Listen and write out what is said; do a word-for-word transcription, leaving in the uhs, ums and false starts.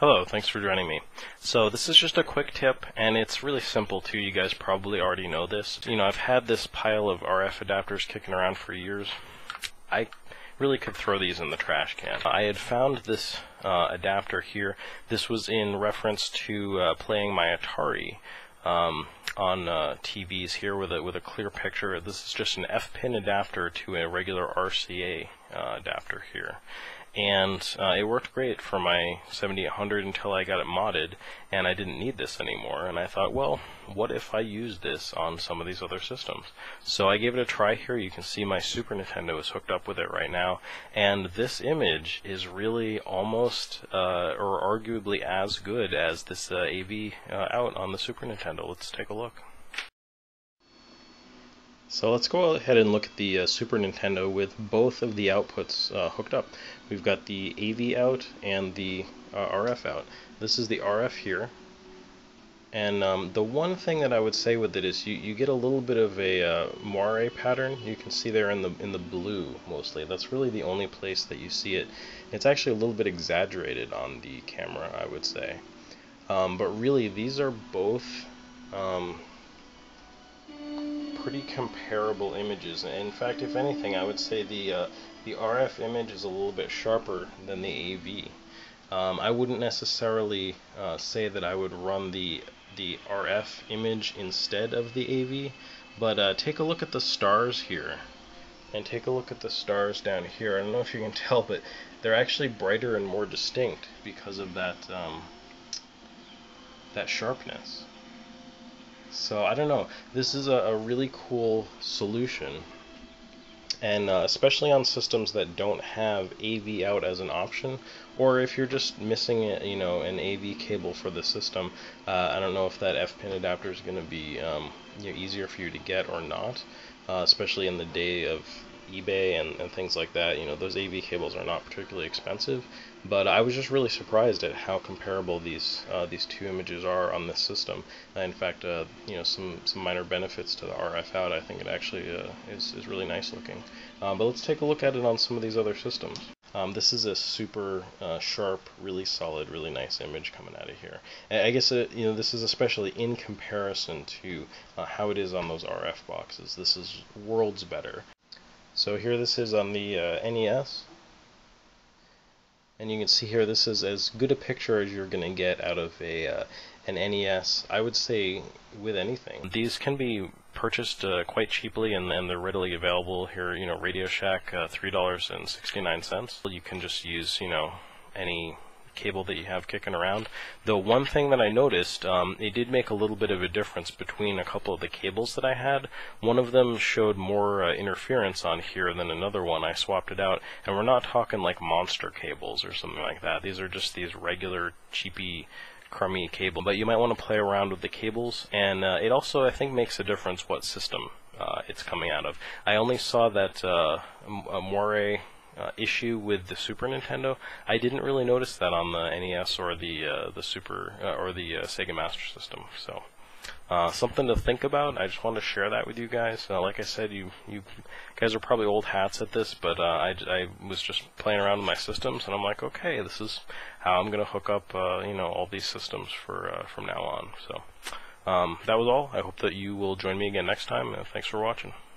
Hello, thanks for joining me. So this is just a quick tip, and it's really simple too. You guys probably already know this. You know, I've had this pile of R F adapters kicking around for years. I really could throw these in the trash can. I had found this uh, adapter here. This was in reference to uh, playing my Atari um, on uh, T Vs here with a, with a clear picture. This is just an F-pin adapter to a regular R C A uh, adapter here. And uh, it worked great for my seventy-eight hundred until I got it modded, and I didn't need this anymore. And I thought, well, what if I use this on some of these other systems? So I gave it a try here. You can see my Super Nintendo is hooked up with it right now, and this image is really almost, uh, or arguably as good as this uh, A V uh, out on the Super Nintendo. Let's take a look. So let's go ahead and look at the uh, Super Nintendo with both of the outputs uh, hooked up. We've got the A V out and the uh, R F out. This is the R F here, and um, the one thing that I would say with it is you, you get a little bit of a uh, moire pattern. You can see there in the in the blue mostly. That's really the only place that you see it. It's actually a little bit exaggerated on the camera, I would say. Um, but really, these are both Um, pretty comparable images. In fact, if anything, I would say the uh, the R F image is a little bit sharper than the A V. Um, I wouldn't necessarily uh, say that I would run the the R F image instead of the A V, but uh, take a look at the stars here, and take a look at the stars down here. I don't know if you can tell, but they're actually brighter and more distinct because of that um, that sharpness. So I don't know, this is a, a really cool solution, and uh, especially on systems that don't have A V out as an option, or if you're just missing a, you know, an A V cable for the system. uh, I don't know if that F-pin adapter is going to be um, you know, easier for you to get or not, uh, especially in the day of eBay and, and things like that. You know, those A V cables are not particularly expensive, but I was just really surprised at how comparable these uh, these two images are on this system. Uh, in fact, uh, you know, some some minor benefits to the R F out. I think it actually uh, is is really nice looking. Uh, but let's take a look at it on some of these other systems. Um, this is a super uh, sharp, really solid, really nice image coming out of here. And I guess it, you know, this is especially in comparison to uh, how it is on those R F boxes. This is worlds better. So here this is on the uh, N E S, and you can see here this is as good a picture as you're going to get out of a uh, an N E S, I would say, with anything. These can be purchased uh, quite cheaply, and, and they're readily available here. You know, Radio Shack, uh, three dollars and sixty-nine cents. You can just use, you know, any cable that you have kicking around. The one thing that I noticed, um, it did make a little bit of a difference between a couple of the cables that I had. One of them showed more uh, interference on here than another one. I swapped it out, and we're not talking like monster cables or something like that. These are just these regular, cheapy, crummy cable. But you might want to play around with the cables, and uh, it also, I think, makes a difference what system uh, it's coming out of. I only saw that uh, moire Uh, issue with the Super Nintendo. I didn't really notice that on the N E S or the uh, the Super uh, or the uh, Sega Master System. So uh, something to think about. I just wanted to share that with you guys. Uh, like I said, you you guys are probably old hats at this, but uh, I I was just playing around with my systems, and I'm like, okay, this is how I'm gonna hook up uh, you know, all these systems for uh, from now on. So um, that was all. I hope that you will join me again next time. Uh, thanks for watching.